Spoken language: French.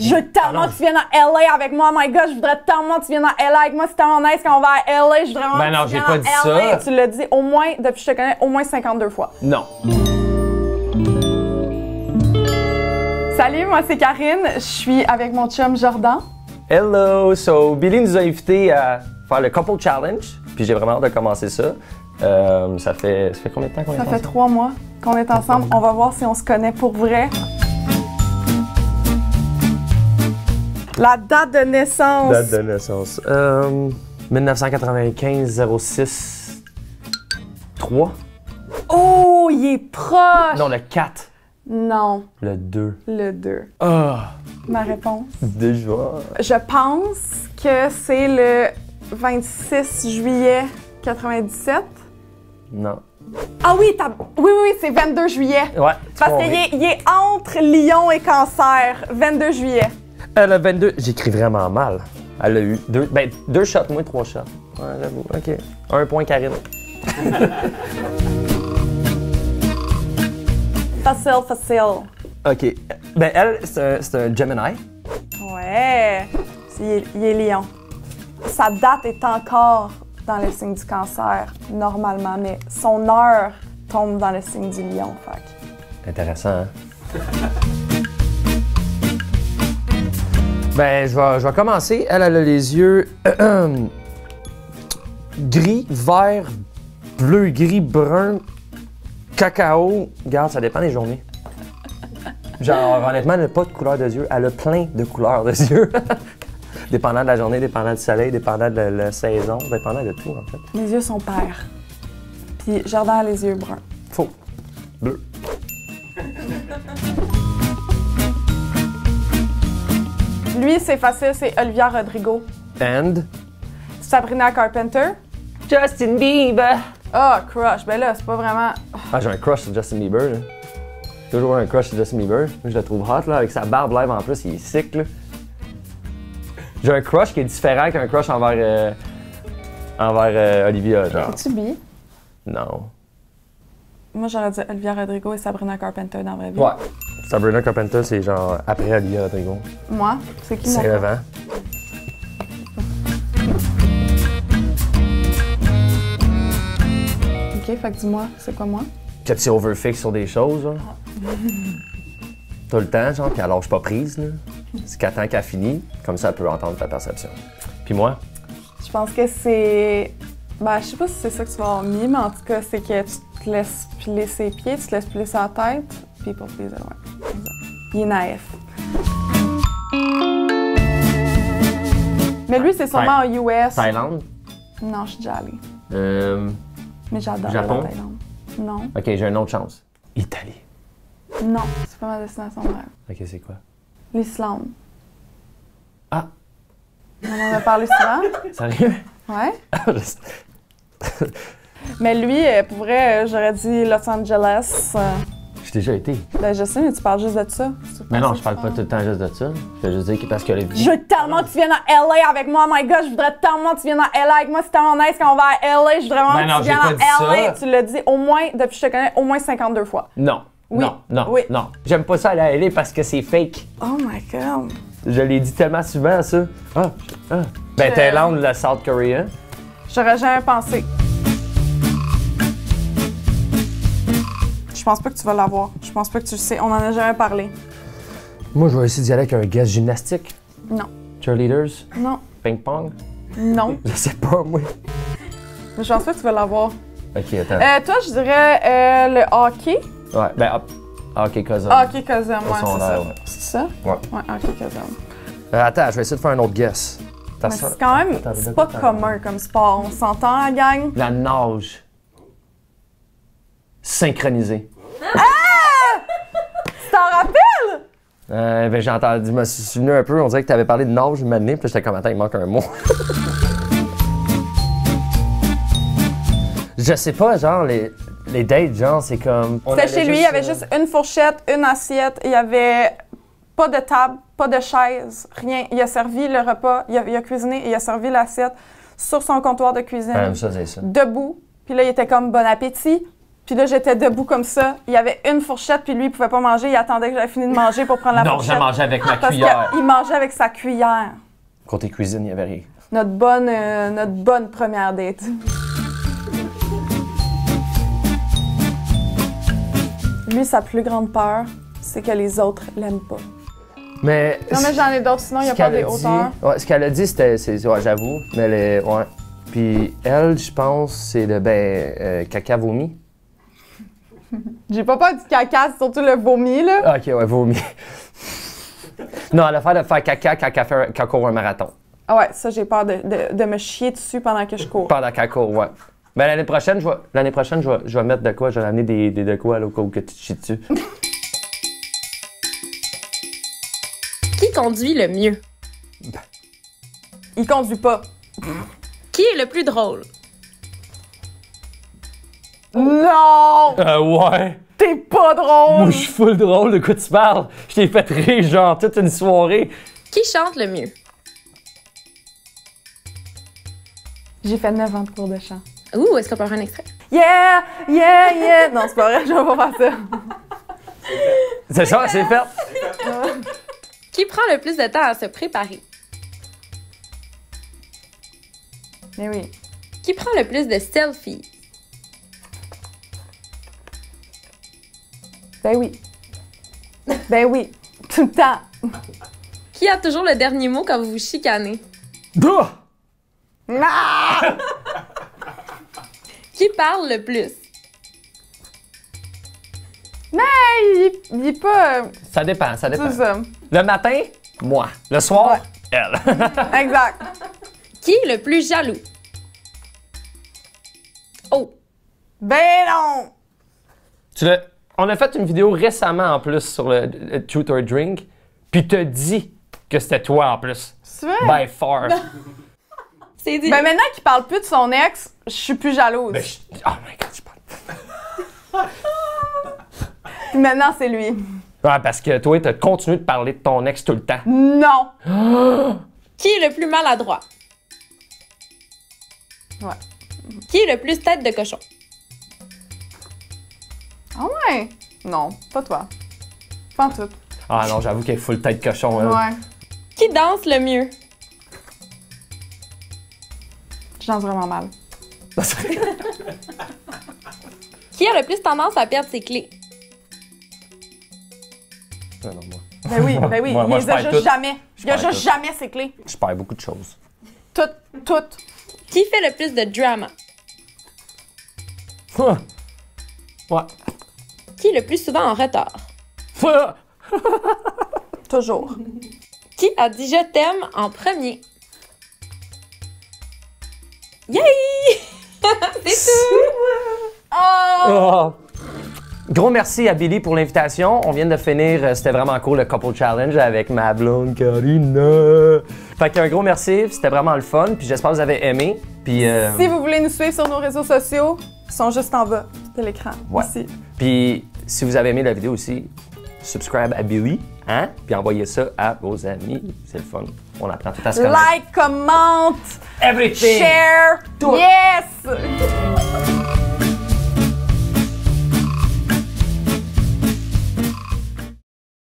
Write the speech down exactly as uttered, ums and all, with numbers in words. Je veux tellement que tu viennes à L A avec moi. Oh my God, je voudrais tellement que tu viennes à L A avec moi. C'est tellement nice quand on va à L A. Je voudrais vraiment ben non, que tu pas dit L A. Ça. Tu l'as dit au moins, depuis que je te connais, au moins cinquante-deux fois. Non. Salut, moi c'est Karine. Je suis avec mon chum Jordan. Hello. So, Billie nous a invités à faire le Couple Challenge. Puis j'ai vraiment hâte de commencer ça. Euh, ça, fait, ça fait combien de temps qu'on est ensemble? Ça fait trois mois qu'on est ensemble. On va voir si on se connaît pour vrai. La date de naissance. Date de naissance. Euh, mille neuf cent quatre-vingt-quinze, zéro six, trois. Oh, il est proche! Non, le quatre. Non. Le deux. Le deux. Ah! Oh. Ma réponse. Déjà. Je pense que c'est le vingt-six juillet quatre-vingt-dix-sept. Non. Ah oui, oui, oui, oui, c'est vingt-deux juillet. Ouais. Parce qu'il est, il est entre Lion et Cancer. vingt-deux juillet. Elle a vingt-deux. J'écris vraiment mal. Elle a eu deux, ben, deux shots, moins trois shots. Ouais, j'avoue. OK. Un point, Karine. Facile, facile. OK. Ben, elle, c'est un, un Gemini. Ouais. Il, il est Lion. Sa date est encore dans le signe du Cancer, normalement, mais son heure tombe dans le signe du Lion. Fait. Intéressant, hein? Ben, je vais, je vais commencer. Elle, elle a les yeux euh, euh, gris, vert, bleu, gris, brun, cacao. Regarde, ça dépend des journées. Genre, honnêtement, elle n'a pas de couleur de yeux. Elle a plein de couleurs de yeux. Dépendant de la journée, dépendant du soleil, dépendant de la saison, dépendant de tout, en fait. Les yeux sont pairs. Puis Jordan a les yeux bruns. Faux. Bleu. Lui, c'est facile, c'est Olivia Rodrigo. And? Sabrina Carpenter. Justin Bieber. Ah, oh, crush. Ben là, c'est pas vraiment... Ah, j'ai un crush sur Justin Bieber, là. Toujours un crush sur Justin Bieber. Je le trouve hot, là. Avec sa barbe live en plus, il est sick, là. J'ai un crush qui est différent qu'un crush envers... Euh, envers euh, Olivia, genre. Es-tu bi? Non. Moi, j'aurais dit Olivia Rodrigo et Sabrina Carpenter dans la vraie vie. Ouais. Sabrina Carpenter, c'est genre après Olivia Rodrigo. Moi? C'est qui mon rêve? dix-neuf ans. OK, fait que dis-moi, c'est quoi moi? Que tu overfixes sur des choses, là. Ah. Tout le temps, genre, puis elle lâche pas prise, là. C'est qu'à temps qu'elle finit, comme ça, elle peut entendre ta perception. Puis moi? Je pense que c'est... Ben, je sais pas si c'est ça que tu vas avoir mis, mais en tout cas, c'est que tu te laisses piler ses pieds, tu te laisses piler sa tête, puis pour plaisir, ouais. Il est naïf. Mais lui, c'est sûrement en U S. Thaïlande? Non, je suis déjà allée. Euh... Mais j'adore la Thaïlande. Non. OK, j'ai une autre chance. Italie. Non, c'est pas ma destination de rêve. OK, c'est quoi? L'Islande. Ah! On en a parlé souvent. Sérieux? Ouais. Mais lui, pour vrai, j'aurais dit Los Angeles. J'ai déjà été. Ben, je sais, mais tu parles juste de ça. Mais non, je parle pas tout le temps juste de ça. Je veux juste dire que parce que... Je veux tellement que tu viennes à L A avec moi. Oh my God, je voudrais tellement que tu viennes à L A avec moi. C'est tellement nice quand on va à L A. Je voudrais vraiment que tu viennes à L A. Tu l'as dit au moins, depuis que je te connais, au moins cinquante-deux fois. Non. Oui. Non, non, oui. non. J'aime pas ça aller à L A parce que c'est fake. Oh my God. Je l'ai dit tellement souvent, ça. Ah, ah. Ben, Thaïlande ou la South Korea. J'aurais jamais pensé. Je pense pas que tu vas l'avoir. Je pense pas que tu le sais. On en a jamais parlé. Moi, je vais essayer d'y aller avec un guest gymnastique. Non. Cheerleaders. Non. Ping-pong. Non. Je sais pas, moi. Mais je pense pas que tu vas l'avoir. OK, attends. Euh, toi, je dirais euh, le hockey. Ouais, ben, hockey Cosum. Hockey Cosum, ouais, c'est ça. Ouais. C'est ça? Ouais. Ouais, hockey Cosum. Euh, attends, je vais essayer de faire un autre guess. C'est quand même, c'est pas commun comme sport. On s'entend, la gang? La nage. Synchronisée. Ah! Tu t'en rappelles? Euh, ben, j'ai entendu, je me suis souvenu un peu, on dirait que t'avais parlé de nage une année, puis j'étais comme, attends, il manque un mot. Je sais pas, genre, les. Les dates, genre, c'est comme... C'était chez lui, il y avait juste une fourchette, une assiette, il y avait pas de table, pas de chaise, rien. Il a servi le repas, il a, il a cuisiné, il a servi l'assiette sur son comptoir de cuisine. Même ça, c'est ça. Debout, puis là, il était comme « bon appétit ». Puis là, j'étais debout comme ça. Il y avait une fourchette, puis lui, il pouvait pas manger. Il attendait que j'avais fini de manger pour prendre la non, fourchette. Non, j'ai mangé avec ma parce cuillère. Il mangeait avec sa cuillère. Côté cuisine, il n'y avait rien. Notre bonne, euh, notre bonne première date. Lui, sa plus grande peur, c'est que les autres l'aiment pas. Mais non, mais j'en ai d'autres, sinon il n'y a pas des hauteurs. Ouais, ce qu'elle a dit, c'était, ouais, j'avoue, mais les, ouais. Puis elle, je pense, c'est le ben euh, caca vomi. J'ai pas peur du caca, c'est surtout le vomi, là. OK, ouais, vomi. Non, elle a peur de faire caca quand elle, fait, quand elle court un marathon. Ah ouais, ça, j'ai peur de, de, de me chier dessus pendant que je cours. Pendant qu'elle court, ouais. Mais l'année prochaine, je vais, l'année prochaine, je vais, je vais mettre de quoi, je vais amener des, des de quoi, là, au cas où que tu te chies dessus. Qui conduit le mieux? Ben. Il conduit pas. Qui est le plus drôle? Non! Euh, ouais! T'es pas drôle! Moi, je suis full drôle, de quoi tu parles? Je t'ai fait rire, genre, toute une soirée. Qui chante le mieux? J'ai fait neuf ans de cours de chant. Ouh, est-ce qu'on peut avoir un extrait? Yeah! Yeah! Yeah! Non, c'est pas vrai, je vais pas faire ça. C'est ça, c'est fait! Qui prend le plus de temps à se préparer? Mais oui. Qui prend le plus de selfies? Ben oui. Ben oui. Tout le temps. Qui a toujours le dernier mot quand vous vous chicanez? Duh! Non! Qui parle le plus? Mais il, il est pas... Ça dépend, ça dépend. Tout ça. Le matin, moi. Le soir, ouais. Elle. Exact. Qui est le plus jaloux? Oh! Ben non! Tu l'as... On a fait une vidéo récemment en plus sur le, le Truth or Drink, puis t'as dit que c'était toi en plus. C'est vrai? By far. C'est dit. Ben maintenant qu'il parle plus de son ex, je suis plus jalouse. Ben, je... Oh my god, je parle. Puis maintenant, c'est lui. Ouais, parce que toi, t'as continué de parler de ton ex tout le temps. Non! Qui est le plus maladroit? Ouais. Qui est le plus tête de cochon? Ah ouais? Non, pas toi. Pas en tout. Ah non, j'avoue qu'elle est full tête cochon, elle. Ouais. Qui danse le mieux? Je danse vraiment mal. Qui a le plus tendance à perdre ses clés? Non, non, moi. Ben oui, ben oui. Moi, moi, il les a juste jamais. Il a juste jamais ses clés. Je perds beaucoup de choses. Toutes, toutes. Qui fait le plus de drama? Huh. Ouais. Qui est le plus souvent en retard? Toujours. Qui a dit je t'aime en premier? Yay! C'est tout! Oh! Oh. Gros merci à Billie pour l'invitation. On vient de finir, c'était vraiment cool, le Couple Challenge avec ma blonde Karine. Fait qu'un gros merci, c'était vraiment le fun. Puis j'espère que vous avez aimé. Puis, euh... si vous voulez nous suivre sur nos réseaux sociaux, ils sont juste en bas de l'écran, ouais. Ici. Puis si vous avez aimé la vidéo aussi, subscribe à Billie, hein? Puis envoyez ça à vos amis, c'est le fun. On apprend tout à se connaître. Like, commente, everything, share, tout. Yes!